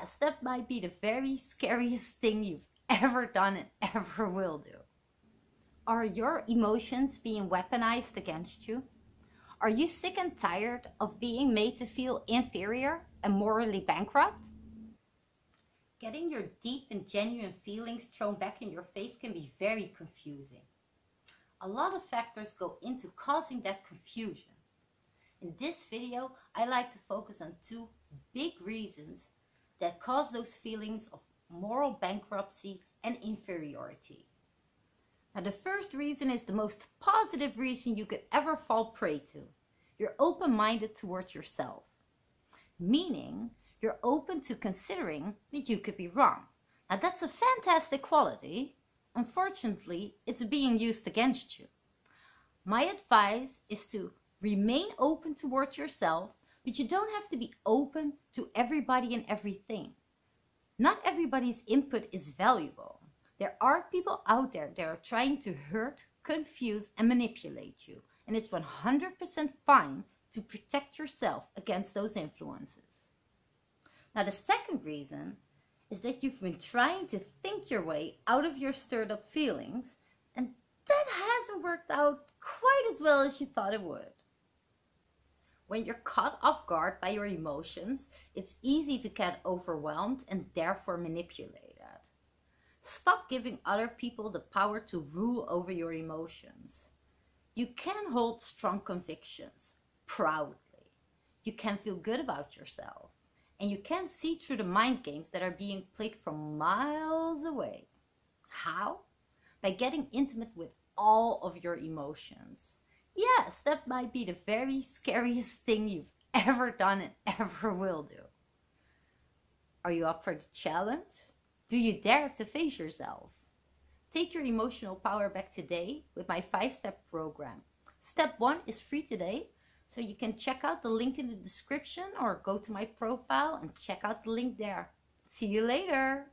yes, that might be the very scariest thing you've ever done and ever will do. Are your emotions being weaponized against you? Are you sick and tired of being made to feel inferior and morally bankrupt? Getting your deep and genuine feelings thrown back in your face can be very confusing. A lot of factors go into causing that confusion. In this video, I like to focus on two big reasons that cause those feelings of moral bankruptcy and inferiority. Now, the first reason is the most positive reason you could ever fall prey to. You're open-minded towards yourself, meaning you're open to considering that you could be wrong. Now, that's a fantastic quality. Unfortunately, it's being used against you. My advice is to remain open towards yourself, but you don't have to be open to everybody and everything. Not everybody's input is valuable. There are people out there that are trying to hurt, confuse, and manipulate you, and it's 100% fine to protect yourself against those influences. Now, the second reason is that you've been trying to think your way out of your stirred up feelings, and that hasn't worked out quite as well as you thought it would. When you're caught off guard by your emotions, it's easy to get overwhelmed and therefore manipulated. Stop giving other people the power to rule over your emotions. You can hold strong convictions proudly. You can feel good about yourself. And you can see through the mind games that are being played from miles away. How? By getting intimate with all of your emotions. Yes, that might be the very scariest thing you've ever done and ever will do. Are you up for the challenge? Do you dare to face yourself? Take your emotional power back today with my 5-step program. Step 1 is free today. So you can check out the link in the description or go to my profile and check out the link there. See you later.